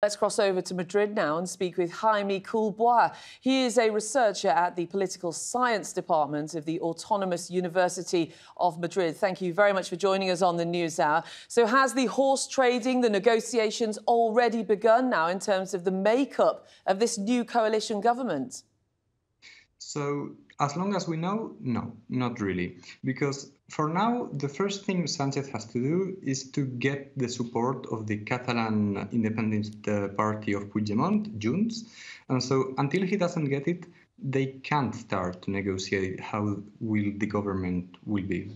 Let's cross over to Madrid now and speak with Jaime Coulbois. He is a researcher at the Political Science Department of the Autonomous University of Madrid. Thank you very much for joining us on the NewsHour. So has the horse trading, the negotiations already begun now in terms of the makeup of this new coalition government? So as long as we know, no, not really. Because for now, the first thing Sánchez has to do is to get the support of the Catalan Independent Party of Puigdemont, Junts. And so until he doesn't get it, they can't start to negotiate how will the government will be.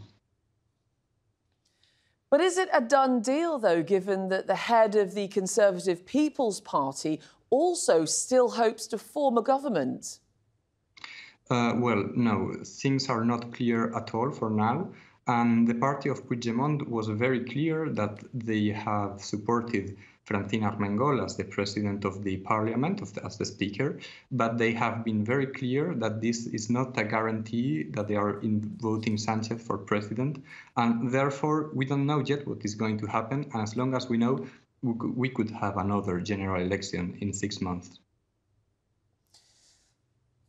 But is it a done deal, though, given that the head of the Conservative People's Party also still hopes to form a government? Well, no, things are not clear at all for now. And the party of Puigdemont was very clear that they have supported Francina Armengol as the president of the parliament, as the speaker, but they have been very clear that this is not a guarantee that they are voting Sánchez for president. And therefore, we don't know yet what is going to happen. And as long as we know, we could have another general election in 6 months.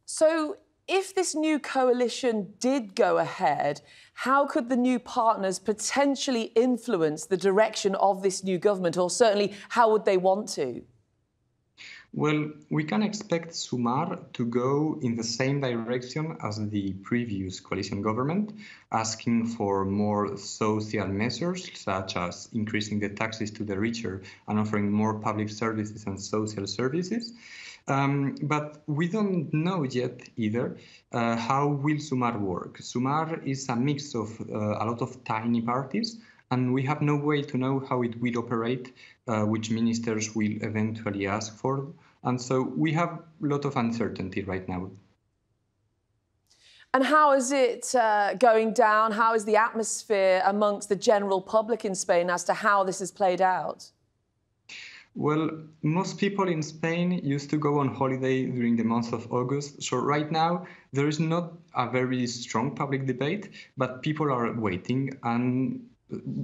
So if this new coalition did go ahead, how could the new partners potentially influence the direction of this new government, or certainly how would they want to? Well, we can expect Sumar to go in the same direction as the previous coalition government, asking for more social measures, such as increasing the taxes to the richer and offering more public services and social services. But we don't know yet either how will Sumar work. Sumar is a mix of a lot of tiny parties, and we have no way to know how it will operate, which ministers will eventually ask for. And so we have a lot of uncertainty right now. And how is it going down? How is the atmosphere amongst the general public in Spain as to how this has played out? Well, most people in Spain used to go on holiday during the month of August. So right now, there is not a very strong public debate, but people are waiting and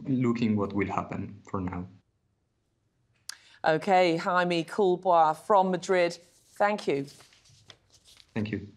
looking what will happen for now. OK, Jaime Coulbois from Madrid, thank you. Thank you.